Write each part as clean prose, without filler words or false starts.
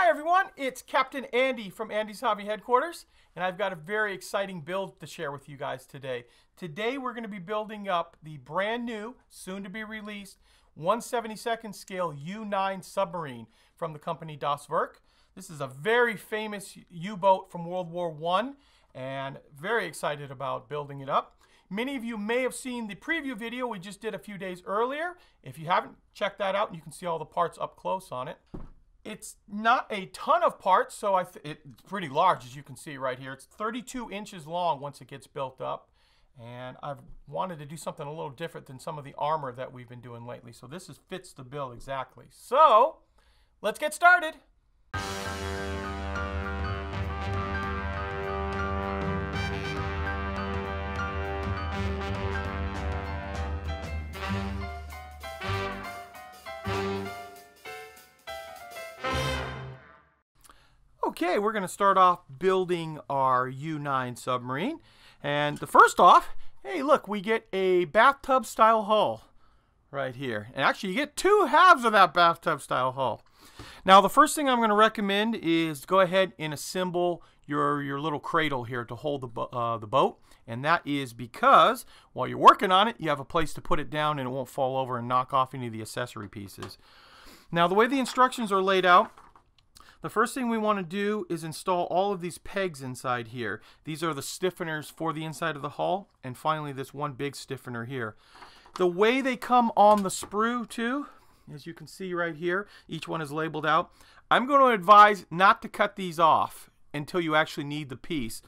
Hi everyone, it's Captain Andy from Andy's Hobby Headquarters, and I've got a very exciting build to share with you guys today. Today we're going to be building up the brand new, soon to be released, 1/72 scale U-9 submarine from the company Das Werk. This is a very famous U-boat from World War I, and very excited about building it up. Many of you may have seen the preview video we just did a few days earlier. If you haven't, check that out and you can see all the parts up close on it. It's not a ton of parts, so it's pretty large, as you can see right here. It's 32 inches long once it gets built up, and I've wanted to do something a little different than some of the armor that we've been doing lately, so this fits the bill exactly. So, let's get started! Okay, we're going to start off building our U-9 submarine, and first off, hey look, we get a bathtub style hull right here, and actually you get two halves of that bathtub style hull. Now the first thing I'm going to recommend is go ahead and assemble your little cradle here to hold the boat, and that is because while you're working on it, you have a place to put it down and it won't fall over and knock off any of the accessory pieces. Now the way the instructions are laid out, the first thing we want to do is install all of these pegs inside here. These are the stiffeners for the inside of the hull, and finally this one big stiffener here. The way they come on the sprue too, as you can see right here, each one is labeled out. I'm going to advise not to cut these off until you actually need the piece,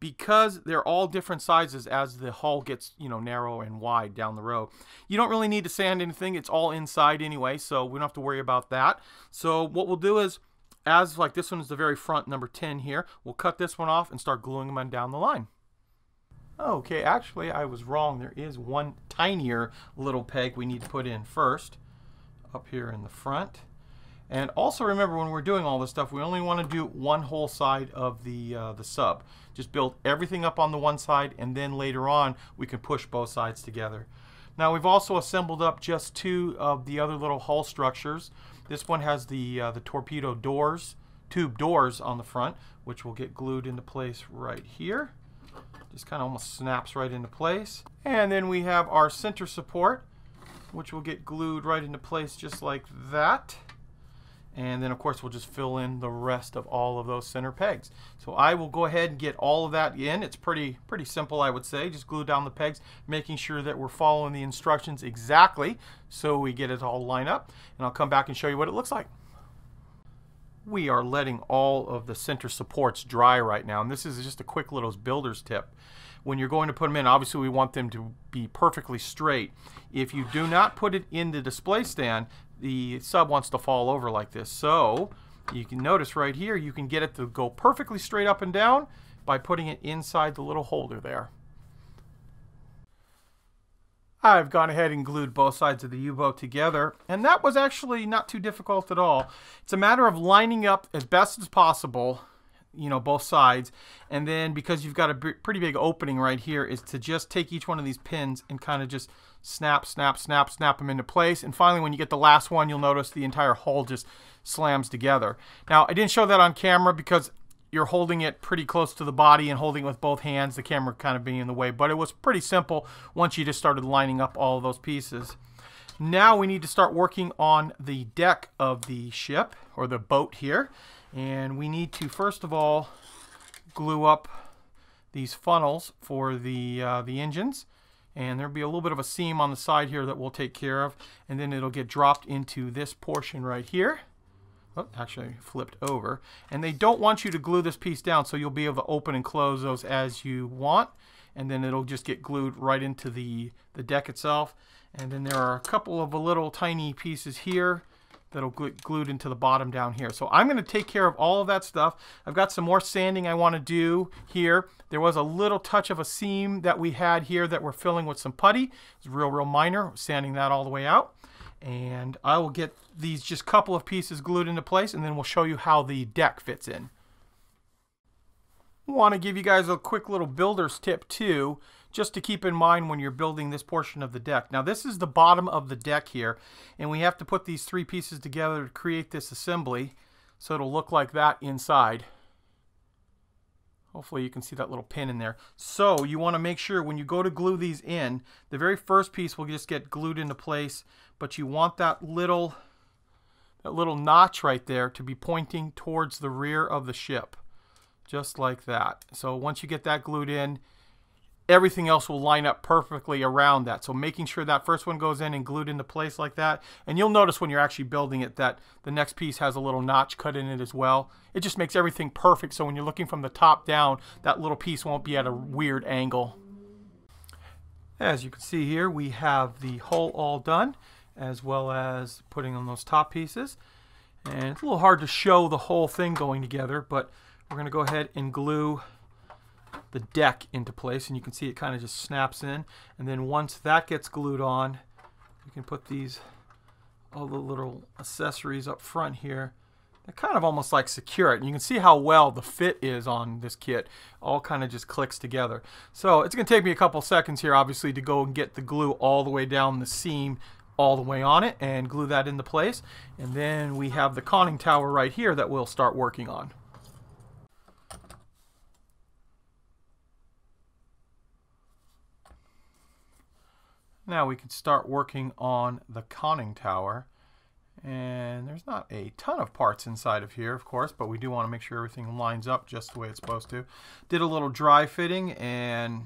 because they're all different sizes as the hull gets, you know, narrow and wide down the road. You don't really need to sand anything, it's all inside anyway, so we don't have to worry about that. So what we'll do is, as like this one is the very front, number 10 here, we'll cut this one off and start gluing them on down the line. Okay, actually I was wrong. There is one tinier little peg we need to put in first, up here in the front. And also remember, when we're doing all this stuff, we only want to do one whole side of the sub. Just build everything up on the one side, and then later on we can push both sides together. Now we've also assembled up just two of the other little hull structures. This one has the torpedo doors, tube doors on the front, which will get glued into place right here. Just kind of almost snaps right into place. And then we have our center support, which will get glued right into place just like that. And then of course we'll just fill in the rest of all of those center pegs. So I will go ahead and get all of that in. It's pretty simple, I would say. Just glue down the pegs, making sure that we're following the instructions exactly so we get it all lined up. And I'll come back and show you what it looks like. We are letting all of the center supports dry right now, and this is just a quick little builder's tip. When you're going to put them in, obviously we want them to be perfectly straight. If you do not put it in the display stand, the sub wants to fall over like this. So you can notice right here, you can get it to go perfectly straight up and down by putting it inside the little holder there. I've gone ahead and glued both sides of the U-boat together, and that was actually not too difficult at all. It's a matter of lining up as best as possible, you know, both sides, and then because you've got a pretty big opening right here, is to just take each one of these pins and kind of just snap, snap, snap, snap them into place, and finally when you get the last one, you'll notice the entire hull just slams together. Now I didn't show that on camera because you're holding it pretty close to the body and holding it with both hands, the camera kind of being in the way, but it was pretty simple once you just started lining up all of those pieces. Now we need to start working on the deck of the ship, or the boat here, and we need to first of all glue up these funnels for the engines, and there'll be a little bit of a seam on the side here that we'll take care of, and then it'll get dropped into this portion right here. Oh, actually flipped over, and they don't want you to glue this piece down, so you'll be able to open and close those as you want, and then it'll just get glued right into the deck itself. And then there are a couple of little tiny pieces here that'll get glued into the bottom down here. So I'm going to take care of all of that stuff. I've got some more sanding I want to do here. There was a little touch of a seam that we had here that we're filling with some putty. It's real minor, sanding that all the way out. And I will get these just couple of pieces glued into place, and then we'll show you how the deck fits in. I want to give you guys a quick little builder's tip too, just to keep in mind when you're building this portion of the deck. Now this is the bottom of the deck here, and we have to put these three pieces together to create this assembly. So it'll look like that inside. Hopefully you can see that little pin in there. So you want to make sure when you go to glue these in, the very first piece will just get glued into place, but you want that little notch right there to be pointing towards the rear of the ship, just like that. So once you get that glued in, everything else will line up perfectly around that. So making sure that first one goes in and glued into place like that. And you'll notice when you're actually building it that the next piece has a little notch cut in it as well. It just makes everything perfect, so when you're looking from the top down, that little piece won't be at a weird angle. As you can see here, we have the hull all done, as well as putting on those top pieces. And it's a little hard to show the whole thing going together, but we're going to go ahead and glue the deck into place, and you can see it kind of just snaps in. And then once that gets glued on, you can put these all the little accessories up front here. They kind of almost like secure it, and you can see how well the fit is on this kit. All kind of just clicks together. So it's going to take me a couple seconds here, obviously, to go and get the glue all the way down the seam, all the way on it, and glue that into place. And then we have the conning tower right here that we'll start working on. Now we can start working on the conning tower, and there's not a ton of parts inside of here, of course, but we do want to make sure everything lines up just the way it's supposed to. Did a little dry fitting and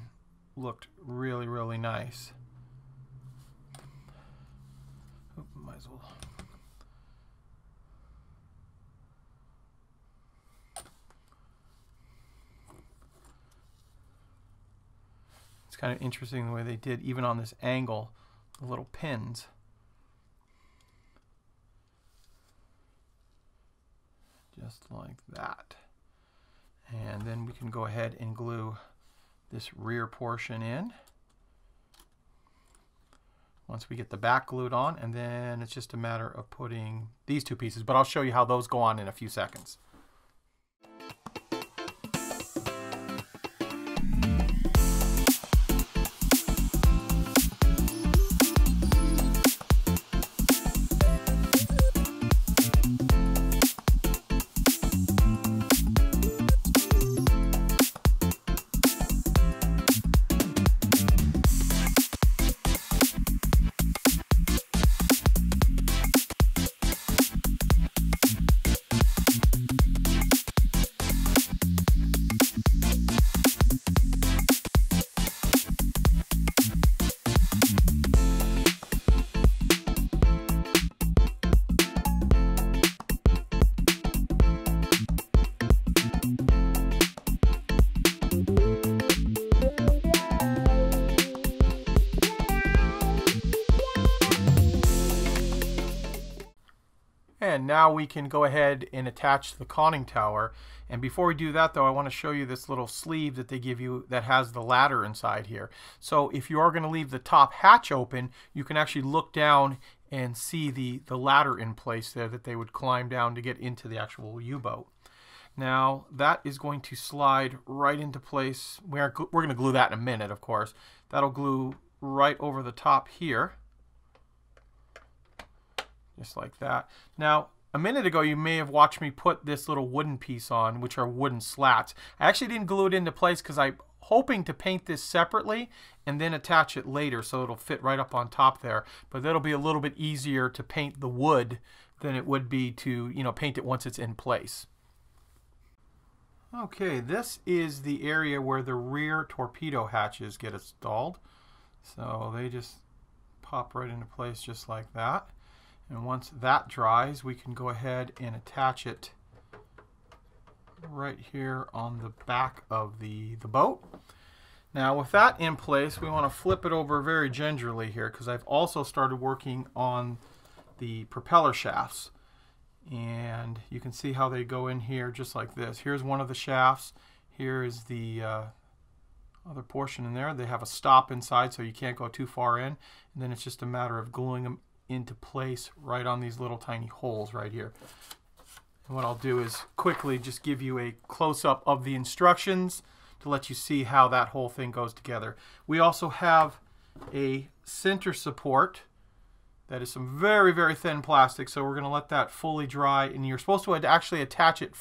looked really, really nice. Oop, might as well. Kind of interesting the way they did, even on this angle, the little pins. Just like that. And then we can go ahead and glue this rear portion in. Once we get the back glued on, and then it's just a matter of putting these two pieces, but I'll show you how those go on in a few seconds. And now we can go ahead and attach the conning tower. And before we do that, though, I want to show you this little sleeve that they give you that has the ladder inside here. So if you are going to leave the top hatch open, you can actually look down and see the ladder in place there that they would climb down to get into the actual U-boat. Now that is going to slide right into place. We're going to glue that in a minute, of course. That'll glue right over the top here. Just like that. Now, a minute ago you may have watched me put this little wooden piece on, which are wooden slats. I actually didn't glue it into place because I'm hoping to paint this separately and then attach it later so it'll fit right up on top there. But that'll be a little bit easier to paint the wood than it would be to, you know, paint it once it's in place. Okay, this is the area where the rear torpedo hatches get installed. So they just pop right into place just like that. And once that dries, we can go ahead and attach it right here on the back of the boat. Now with that in place, we want to flip it over very gingerly here because I've also started working on the propeller shafts. And you can see how they go in here just like this. Here's one of the shafts. Here is the other portion in there. They have a stop inside so you can't go too far in. And then it's just a matter of gluing them into place right on these little tiny holes right here. And what I'll do is quickly just give you a close-up of the instructions to let you see how that whole thing goes together. We also have a center support That is some very, very thin plastic, so we're going to let that fully dry. And you're supposed to actually attach it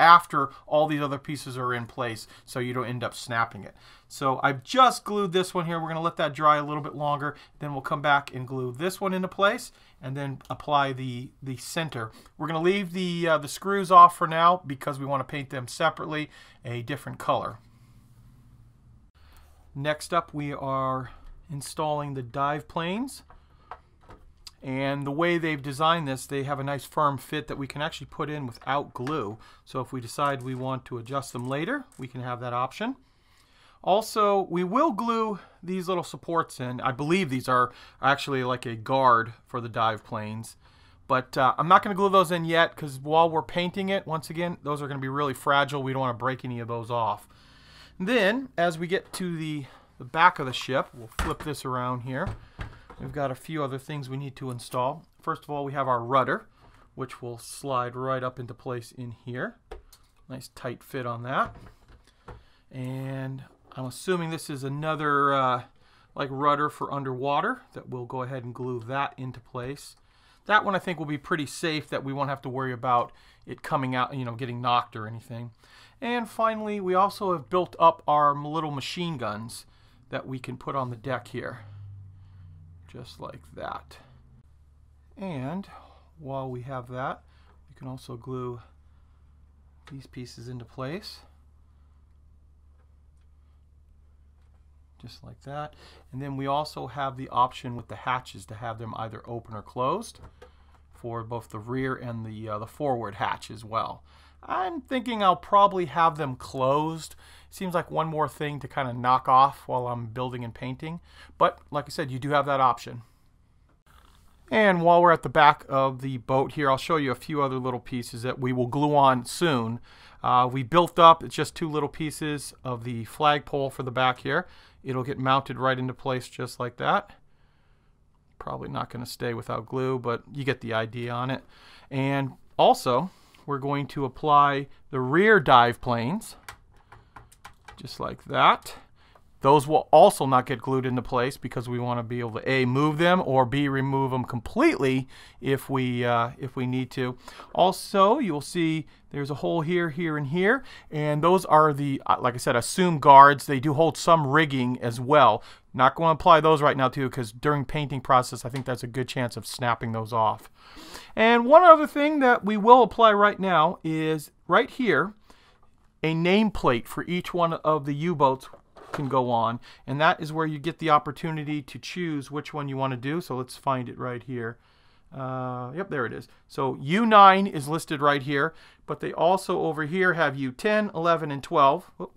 after all these other pieces are in place so you don't end up snapping it. So I've just glued this one here. We're going to let that dry a little bit longer. Then we'll come back and glue this one into place and then apply the center. We're going to leave the screws off for now because we want to paint them separately a different color. Next up, we are installing the dive planes. And the way they've designed this, they have a nice firm fit that we can actually put in without glue. So if we decide we want to adjust them later, we can have that option. Also, we will glue these little supports in. I believe these are actually like a guard for the dive planes. But I'm not going to glue those in yet because while we're painting it, once again, those are going to be really fragile. We don't want to break any of those off. Then, as we get to the back of the ship, we'll flip this around here. We've got a few other things we need to install. First of all, we have our rudder, which will slide right up into place in here. Nice tight fit on that. And I'm assuming this is another like rudder for underwater that we'll go ahead and glue that into place. That one I think will be pretty safe, that we won't have to worry about it coming out, you know, getting knocked or anything. And finally, we also have built up our little machine guns that we can put on the deck here. Just like that. And while we have that, we can also glue these pieces into place. Just like that. And then we also have the option with the hatches to have them either open or closed for both the rear and the forward hatch as well. I'm thinking I'll probably have them closed. Seems like one more thing to kind of knock off while I'm building and painting. But like I said, you do have that option. And while we're at the back of the boat here, I'll show you a few other little pieces that we will glue on soon. We built up, it's just two little pieces of the flagpole for the back here. It'll get mounted right into place just like that. Probably not going to stay without glue, but you get the idea on it. And also, we're going to apply the rear dive planes, just like that. Those will also not get glued into place because we want to be able to A, move them, or B, remove them completely if we need to. Also, you'll see there's a hole here, here, and here, and those are the, like I said, assume guards. They do hold some rigging as well. Not going to apply those right now too, because during painting process, I think that's a good chance of snapping those off. And one other thing that we will apply right now is right here, a nameplate for each one of the U-boats can go on, and that is where you get the opportunity to choose which one you want to do. So let's find it right here. Yep, there it is. So U-9 is listed right here, but they also over here have U-10, 11, and 12. Whoop,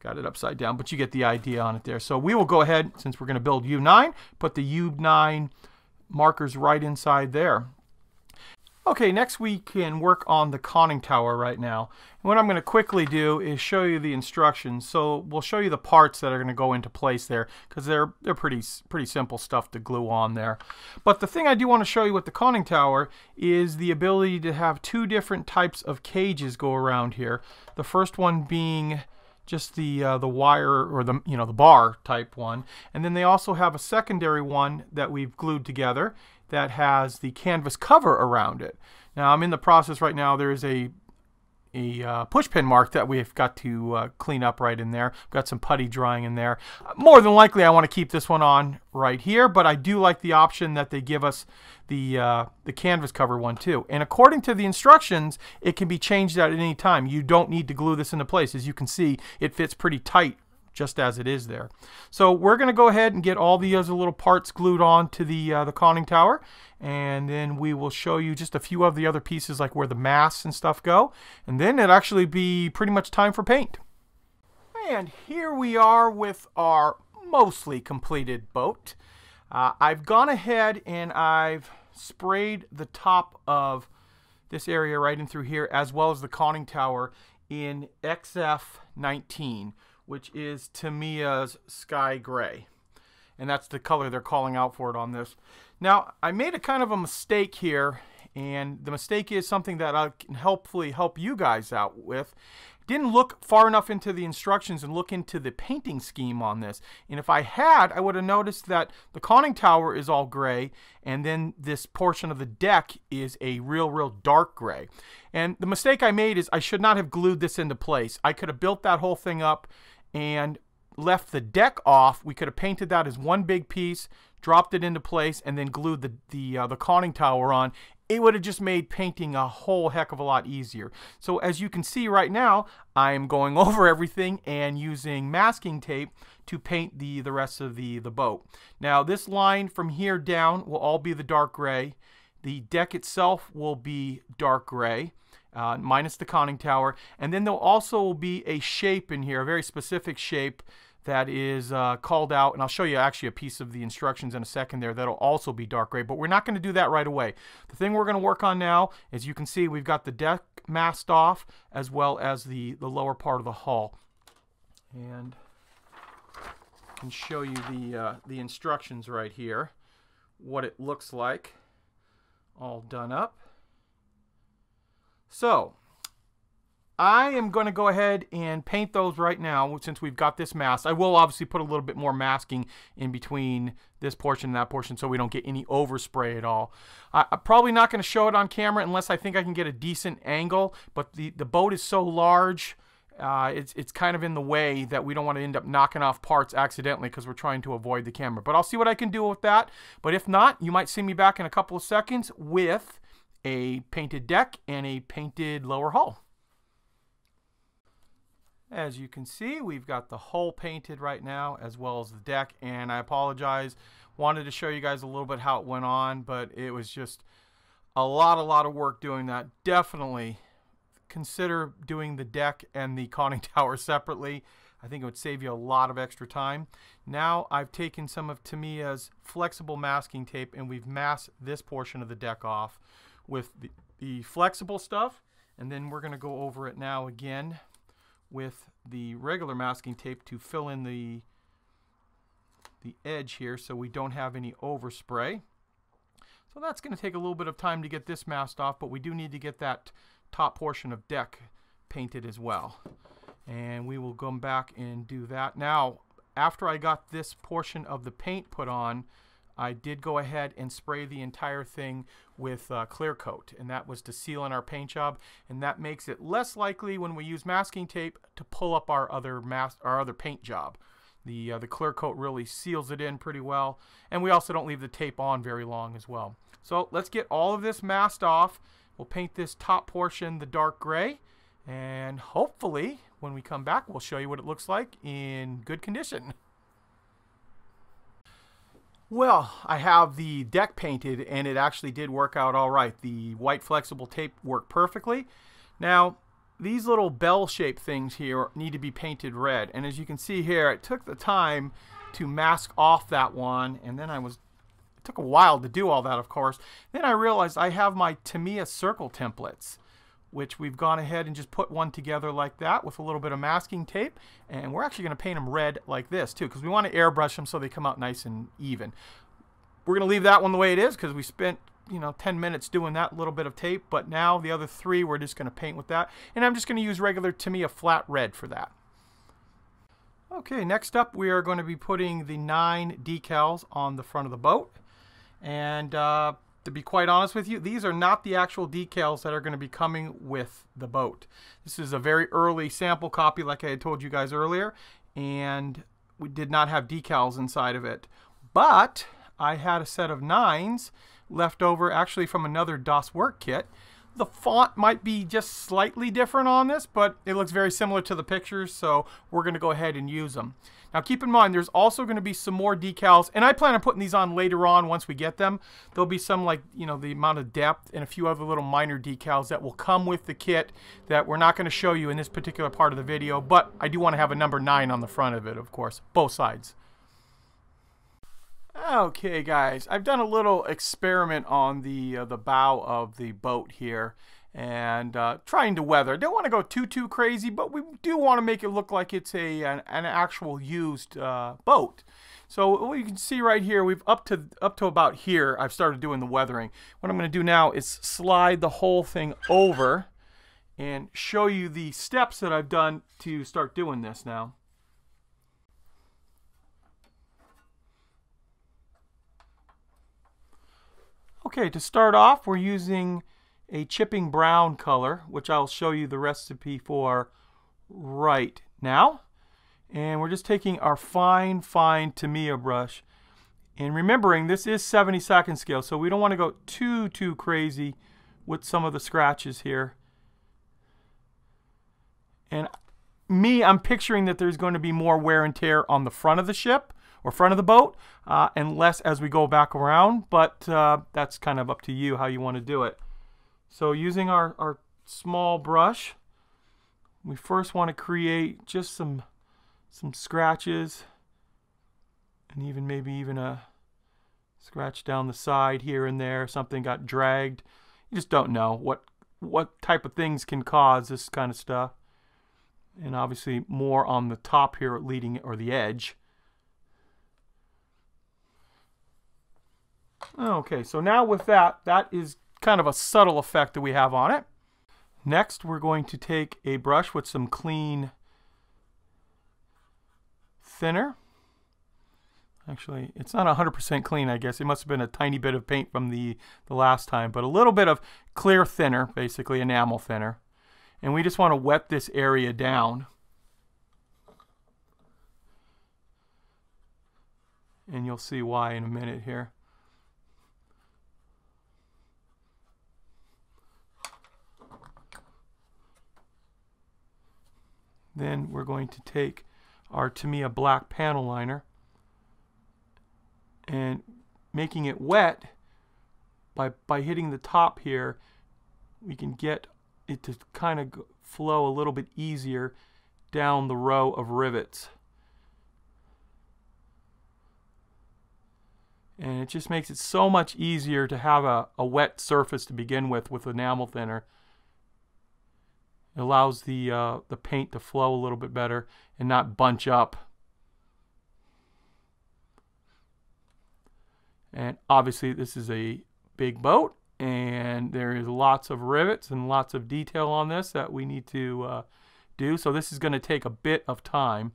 got it upside down, but you get the idea on it there. So we will go ahead, since we're going to build U-9, put the U-9 markers right inside there. Okay, next we can work on the conning tower right now. And what I'm going to quickly do is show you the instructions. So we'll show you the parts that are going to go into place there, because they're pretty simple stuff to glue on there. But the thing I do want to show you with the conning tower is the ability to have two different types of cages go around here. The first one being just the wire, or the, you know, the bar type one, and then they also have a secondary one that we've glued together that has the canvas cover around it. Now I'm in the process right now. There is a push pin mark that we've got to clean up right in there. We've got some putty drying in there. More than likely I want to keep this one on right here, but I do like the option that they give us the canvas cover one too. And according to the instructions, it can be changed out at any time. You don't need to glue this into place. As you can see, it fits pretty tight just as it is there. So we're going to go ahead and get all the other little parts glued on to the conning tower, and then we will show you just a few of the other pieces, like where the masts and stuff go, and then it'll actually be pretty much time for paint. And here we are with our mostly completed boat. I've gone ahead and I've sprayed the top of this area right in through here, as well as the conning tower, in XF-19. Which is Tamiya's Sky Gray. And that's the color they're calling out for it on this. Now, I made a kind of a mistake here And the mistake is something that I can hopefully help you guys out with. Didn't look far enough into the instructions and look into the painting scheme on this. And if I had, I would have noticed that the conning tower is all gray, and then this portion of the deck is a real dark gray. And the mistake I made is I should not have glued this into place. I could have built that whole thing up and left the deck off. We could have painted that as one big piece, dropped it into place, and then glued the conning tower on. It would have just made painting a whole heck of a lot easier. So as you can see right now, I'm going over everything and using masking tape to paint the rest of the boat. Now this line from here down will all be the dark gray. The deck itself will be dark gray, minus the conning tower. And then there'll also be a shape in here, a very specific shape that is called out, and I'll show you actually a piece of the instructions in a second there that'll also be dark gray, but we're not going to do that right away. The thing we're going to work on now, as you can see, we've got the deck masked off as well as the lower part of the hull. And I can show you the instructions right here, what it looks like all done up. So I am going to go ahead and paint those right now since we've got this mask. I will obviously put a little bit more masking in between this portion and that portion so we don't get any overspray at all. I'm probably not going to show it on camera unless I think I can get a decent angle, but the boat is so large, it's kind of in the way that we don't want to end up knocking off parts accidentally because we're trying to avoid the camera. But I'll see what I can do with that. But if not, you might see me back in a couple of seconds with a painted deck and a painted lower hull. As you can see, we've got the hull painted right now as well as the deck, and I apologize, wanted to show you guys a little bit how it went on, but it was just a lot of work doing that. Definitely consider doing the deck and the conning tower separately. I think it would save you a lot of extra time. Now I've taken some of Tamiya's flexible masking tape and we've masked this portion of the deck off with the flexible stuff, and then we're going to go over it now again with the regular masking tape to fill in the edge here so we don't have any overspray. So that's going to take a little bit of time to get this masked off, but we do need to get that top portion of deck painted as well. And we will come back and do that. Now, after I got this portion of the paint put on, I did go ahead and spray the entire thing with clear coat, and that was to seal in our paint job, and that makes it less likely when we use masking tape to pull up our other paint job. The clear coat really seals it in pretty well, and we also don't leave the tape on very long as well. So let's get all of this masked off. We'll paint this top portion the dark gray, and hopefully when we come back we'll show you what it looks like in good condition. Well, I have the deck painted and it actually did work out all right. The white flexible tape worked perfectly. Now, these little bell-shaped things here need to be painted red. And as you can see here, it took the time to mask off that one. And then it took a while to do all that, of course. Then I realized I have my Tamiya circle templates, which we've gone ahead and just put one together like that with a little bit of masking tape, and we're actually going to paint them red like this too because we want to airbrush them so they come out nice and even. We're going to leave that one the way it is because we spent 10 minutes doing that little bit of tape, but now the other three we're just going to paint with that, and I'm just going to use regular Tamiya flat red for that. Okay, next up we are going to be putting the 9 decals on the front of the boat, and to be quite honest with you, these are not the actual decals that are going to be coming with the boat. This is a very early sample copy like I had told you guys earlier, and we did not have decals inside of it. But I had a set of 9s left over actually from another Das Werk kit. The font might be just slightly different on this, but it looks very similar to the pictures, so we're going to go ahead and use them. Now keep in mind, there's also going to be some more decals, and I plan on putting these on later on once we get them. There'll be some like, the amount of depth and a few other little minor decals that will come with the kit that we're not going to show you in this particular part of the video, but I do want to have a number 9 on the front of it, of course, both sides. Okay guys, I've done a little experiment on the bow of the boat here, and trying to weather. Don't want to go too crazy, but we do want to make it look like it's an actual used boat. So what you can see right here, we've up to about here, I've started doing the weathering. What I'm going to do now is slide the whole thing over and show you the steps that I've done to start doing this now. Okay, to start off, we're using a chipping brown color, which I'll show you the recipe for right now. And we're just taking our fine Tamiya brush, and remembering this is 72nd scale, so we don't want to go too crazy with some of the scratches here. And me, I'm picturing that there's going to be more wear and tear on the front of the ship, or front of the boat, and less as we go back around, but that's kind of up to you how you want to do it. So using our small brush, we first want to create just some scratches, and even maybe even a scratch down the side here and there. Something got dragged. You just don't know what type of things can cause this kind of stuff. And obviously more on the top here leading, or the edge. Okay, so now with that is kind of a subtle effect that we have on it. Next, we're going to take a brush with some clean thinner. Actually, it's not 100% clean, I guess. It must have been a tiny bit of paint from the last time, but a little bit of clear thinner, basically enamel thinner. And we just want to wet this area down. And you'll see why in a minute here. Then we're going to take our Tamiya black panel liner, and making it wet by hitting the top here, we can get it to kind of flow a little bit easier down the row of rivets. And it just makes it so much easier to have a wet surface to begin with enamel thinner. It allows the paint to flow a little bit better and not bunch up. And obviously this is a big boat, and there is lots of rivets and lots of detail on this that we need to do. So this is going to take a bit of time.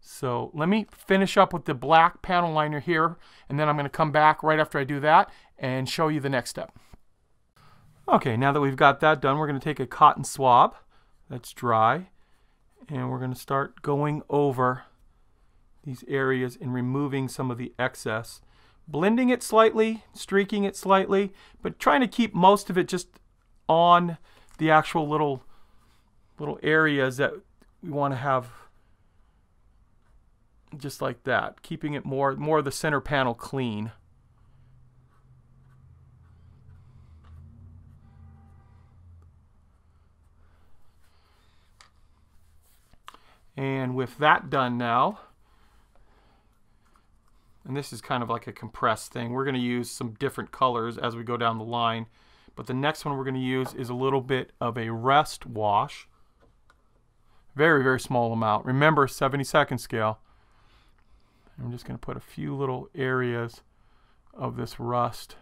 So let me finish up with the black panel liner here, and then I'm going to come back right after I do that and show you the next step. Okay, now that we've got that done, we're going to take a cotton swab that's dry, and we're going to start going over these areas and removing some of the excess. Blending it slightly, streaking it slightly, but trying to keep most of it just on the actual little areas that we want to have, just like that, keeping it more of the center panel clean. And with that done now, and this is kind of like a compressed thing, we're going to use some different colors as we go down the line, but the next one we're going to use is a little bit of a rest wash. Very small amount. Remember, 72nd scale. I'm just going to put a few little areas of this rust.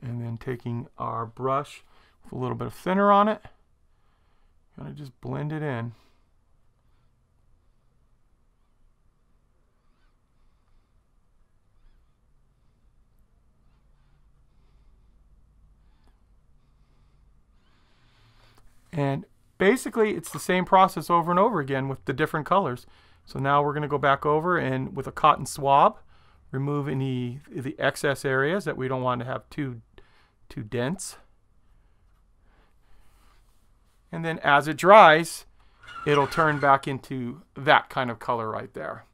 And then taking our brush with a little bit of thinner on it, kind of just blend it in. And basically it's the same process over and over again with the different colors. So now we're going to go back over and with a cotton swab remove any the excess areas that we don't want to have too dense. And then as it dries, it'll turn back into that kind of color right there.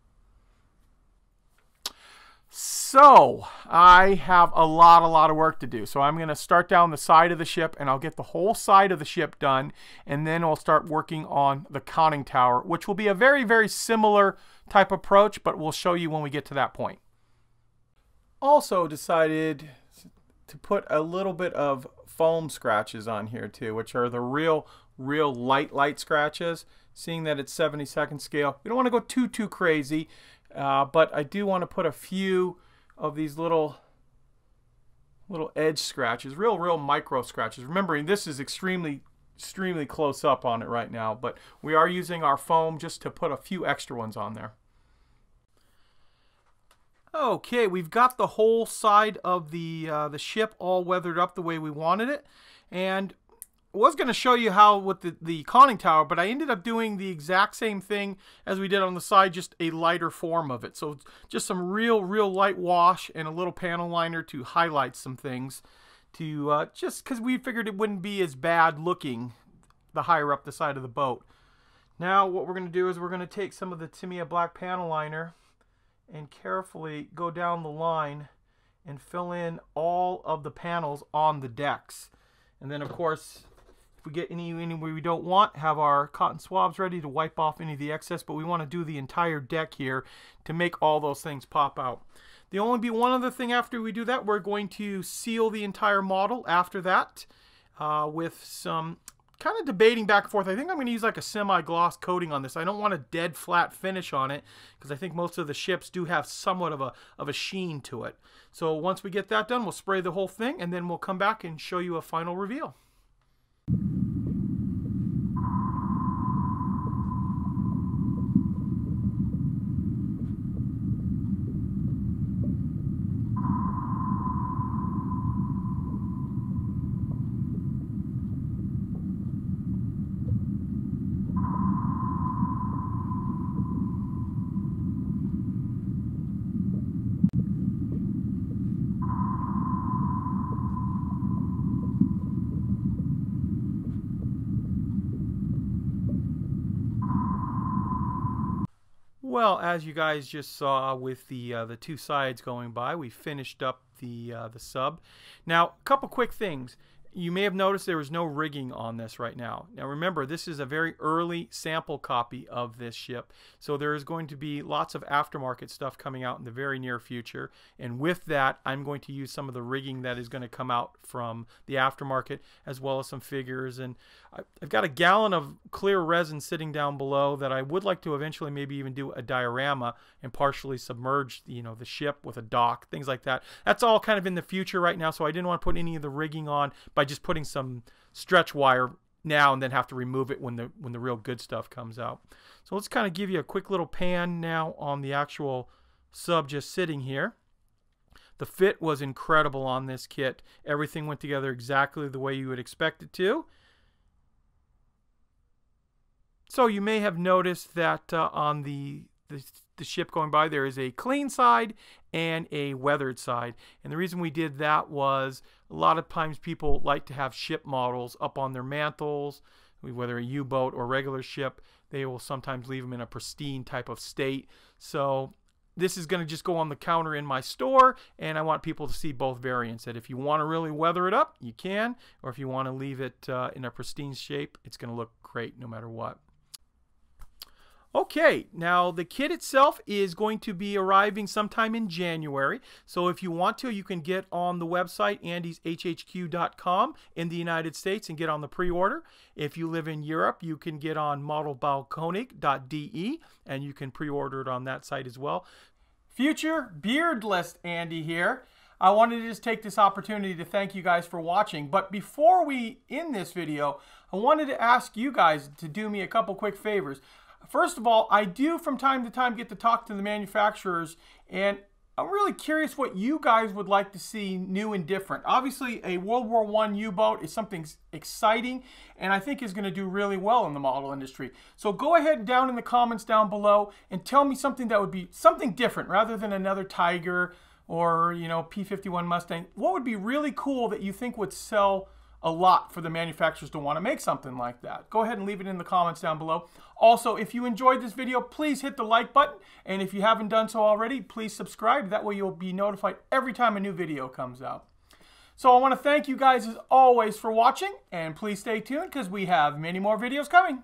So I have a lot of work to do. So I'm going to start down the side of the ship, and I'll get the whole side of the ship done, and then I'll start working on the conning tower, which will be a very similar type approach, but we'll show you when we get to that point. Also decided to put a little bit of foam scratches on here too, which are the real light scratches. Seeing that it's 72nd scale, we don't want to go too crazy, but I do want to put a few of these little edge scratches, real micro scratches. Remembering this is extremely close up on it right now, but we are using our foam just to put a few extra ones on there. Okay, we've got the whole side of the ship all weathered up the way we wanted it, and I was going to show you how with the conning tower, but I ended up doing the exact same thing as we did on the side, just a lighter form of it. So just some real light wash and a little panel liner to highlight some things, to just because we figured it wouldn't be as bad looking the higher up the side of the boat. Now what we're going to do is we're going to take some of the Tamiya black panel liner and carefully go down the line and fill in all of the panels on the decks. And then of course, if we get any we don't want, have our cotton swabs ready to wipe off any of the excess, but we want to do the entire deck here to make all those things pop out. There'll only be one other thing after we do that. We're going to seal the entire model after that with some kind of debating back and forth. I think I'm going to use like a semi-gloss coating on this. I don't want a dead flat finish on it because I think most of the ships do have somewhat of a sheen to it. So once we get that done, we'll spray the whole thing and then we'll come back and show you a final reveal. Well, as you guys just saw with the two sides going by, we finished up the sub. Now, a couple quick things. You may have noticed there was no rigging on this right now. Now remember, this is a very early sample copy of this ship, so there is going to be lots of aftermarket stuff coming out in the very near future. And with that, I'm going to use some of the rigging that is going to come out from the aftermarket, as well as some figures. And I've got a gallon of clear resin sitting down below that I would like to eventually maybe even do a diorama and partially submerge, you know, the ship with a dock, things like that. That's all kind of in the future right now, so I didn't want to put any of the rigging on by just putting some stretch wire now and then have to remove it when the real good stuff comes out. So let's kind of give you a quick little pan now on the actual sub just sitting here. The fit was incredible on this kit. Everything went together exactly the way you would expect it to. So you may have noticed that on the ship going by, there is a clean side and a weathered side. And the reason we did that was a lot of times people like to have ship models up on their mantles, whether a U-boat or regular ship. They will sometimes leave them in a pristine type of state. So this is going to just go on the counter in my store, and I want people to see both variants. That if you want to really weather it up, you can, or if you want to leave it in a pristine shape, it's going to look great no matter what. Okay, now the kit itself is going to be arriving sometime in January. So if you want to, you can get on the website andyshhq.com in the United States and get on the pre-order. If you live in Europe, you can get on modelbalconic.de and you can pre-order it on that site as well. Future beardless Andy here. I wanted to just take this opportunity to thank you guys for watching. But before we end this video, I wanted to ask you guys to do me a couple quick favors. First of all, I do from time to time get to talk to the manufacturers, and I'm really curious what you guys would like to see new and different. Obviously, a World War I U-boat is something exciting and I think is going to do really well in the model industry. So go ahead down in the comments down below and tell me something that would be something different rather than another Tiger or, you know, P-51 Mustang. What would be really cool that you think would sell a lot for the manufacturers to want to make something like that? Go ahead and leave it in the comments down below. Also, if you enjoyed this video, please hit the like button, and if you haven't done so already, please subscribe. That way you'll be notified every time a new video comes out. So I want to thank you guys as always for watching, and please stay tuned because we have many more videos coming.